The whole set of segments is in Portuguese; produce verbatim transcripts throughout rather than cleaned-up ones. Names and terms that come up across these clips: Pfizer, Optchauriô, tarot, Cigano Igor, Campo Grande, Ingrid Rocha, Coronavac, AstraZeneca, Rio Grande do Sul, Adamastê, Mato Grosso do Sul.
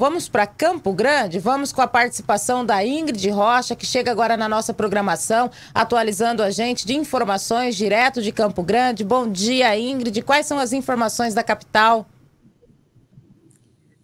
Vamos para Campo Grande, vamos com a participação da Ingrid Rocha, que chega agora na nossa programação, atualizando a gente de informações direto de Campo Grande. Bom dia, Ingrid. Quais são as informações da capital?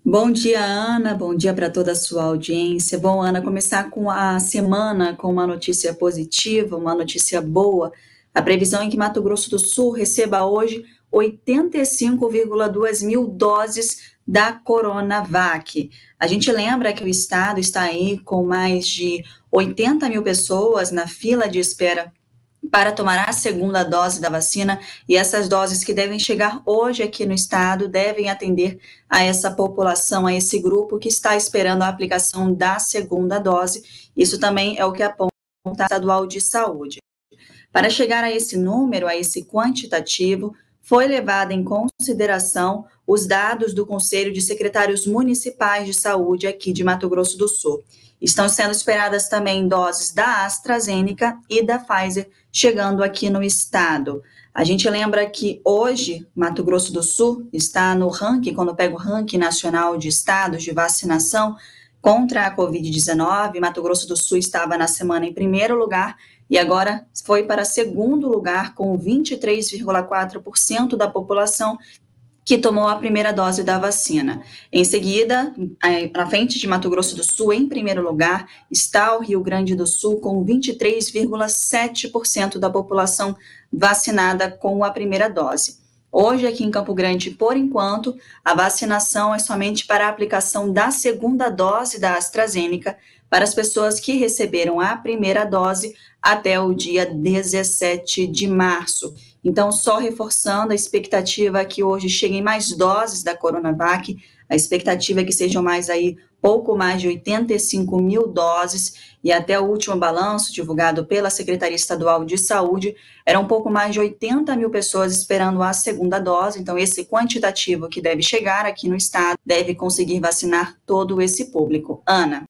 Bom dia, Ana. Bom dia para toda a sua audiência. Bom, Ana, começar com a semana com uma notícia positiva, uma notícia boa. A previsão é que Mato Grosso do Sul receba hoje oitenta e cinco vírgula dois mil doses da Coronavac. A gente lembra que o estado está aí com mais de oitenta mil pessoas na fila de espera para tomar a segunda dose da vacina, e essas doses que devem chegar hoje aqui no estado devem atender a essa população, a esse grupo que está esperando a aplicação da segunda dose. Isso também é o que aponta o estadual de saúde. Para chegar a esse número, a esse quantitativo, foi levado em consideração os dados do Conselho de Secretários Municipais de Saúde aqui de Mato Grosso do Sul. Estão sendo esperadas também doses da AstraZeneca e da Pfizer chegando aqui no estado. A gente lembra que hoje Mato Grosso do Sul está no ranking, quando pega o ranking nacional de estados de vacinação contra a Covid dezenove, Mato Grosso do Sul estava na semana em primeiro lugar, e agora foi para segundo lugar, com vinte e três vírgula quatro por cento da população que tomou a primeira dose da vacina. Em seguida, na frente de Mato Grosso do Sul, em primeiro lugar, está o Rio Grande do Sul, com vinte e três vírgula sete por cento da população vacinada com a primeira dose. Hoje, aqui em Campo Grande, por enquanto, a vacinação é somente para a aplicação da segunda dose da AstraZeneca para as pessoas que receberam a primeira dose até o dia dezessete de março. Então, só reforçando, a expectativa é que hoje cheguem mais doses da Coronavac, a expectativa é que sejam mais aí pouco mais de oitenta e cinco mil doses, e até o último balanço divulgado pela Secretaria Estadual de Saúde, eram pouco mais de oitenta mil pessoas esperando a segunda dose. Então, esse quantitativo que deve chegar aqui no estado deve conseguir vacinar todo esse público. Ana.